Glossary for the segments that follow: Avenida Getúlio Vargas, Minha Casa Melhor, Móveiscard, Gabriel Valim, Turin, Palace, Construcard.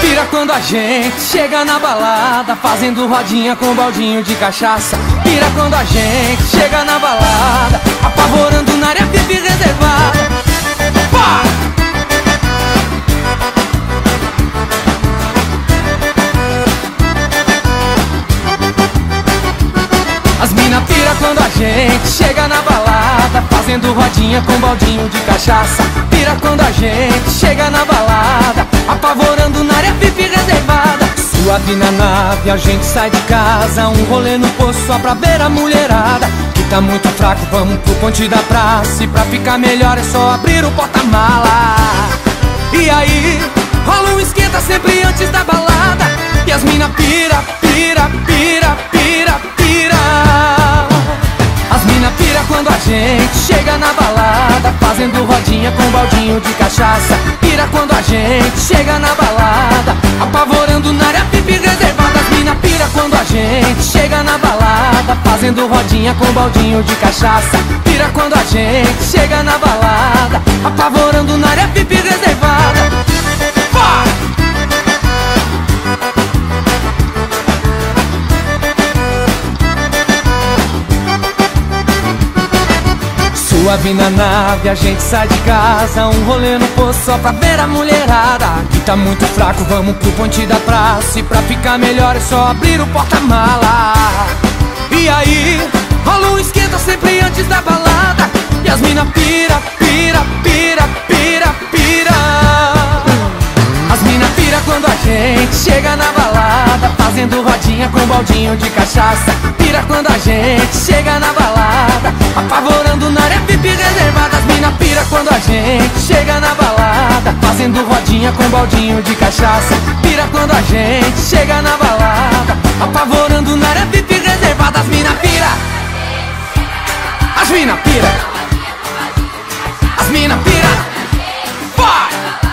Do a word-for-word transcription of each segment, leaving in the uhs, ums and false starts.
Pira quando a gente chega na balada, fazendo rodinha com baldinho de cachaça. Pira quando a gente chega na balada, apavorando na área V I P reservada. Pá! As mina pira quando a gente chega na balada, fazendo rodinha com baldinho de cachaça. Pira quando a gente chega na balada, apavorando na área V I P reservada. Suave na nave, a gente sai de casa, um rolê no poço só pra ver a mulherada. Que tá muito fraco, vamos pro ponte da praça, e pra ficar melhor é só abrir o porta-mala. E aí, rola um esquenta sempre antes da balada, e as mina pira, pira, pira, pira, pira. As mina pira quando a gente chega na balada, fazendo rodinha com baldinho de cachaça. Pira quando a gente chega na balada, apavorando na área V I P reservada. As mina pira quando a gente chega na balada, fazendo rodinha com baldinho de cachaça. Pira quando a gente chega na balada, apavorando na área V I P reservada. Pá! Suave na nave, a gente sai de casa, um rolê no poço só pra ver a mulherada. Aqui tá muito fraco, vamos pro ponte da praça, e pra ficar melhor é só abrir o porta-mala. E aí, rola um esquenta sempre antes da balada, e as mina pira, pira, pira, pira, pira. As mina pira quando a gente chega na balada, fazendo rodinha com baldinho de cachaça. Pira quando a gente chega na balada, apavorando na área V I P reservada. As mina pira quando a gente chega na balada, fazendo rodinha com baldinho de cachaça. Pira quando a gente chega na balada, apavorando na área V I P reservada. As mina pira, as mina pira, as mina pira, vai!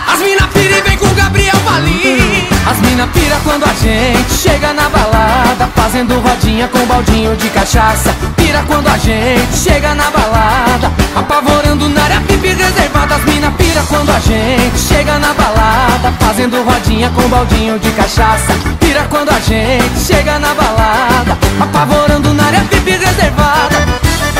As mina pira e vem com Gabriel Valim. As mina pira quando a gente chega na balada, fazendo rodinha com baldinho de cachaça. Pira quando a gente chega na balada, apavorando na área V I P reservada. As mina pira quando a gente chega na balada, fazendo rodinha com baldinho de cachaça. Pira quando a gente chega na balada, apavorando na área V I P reservada.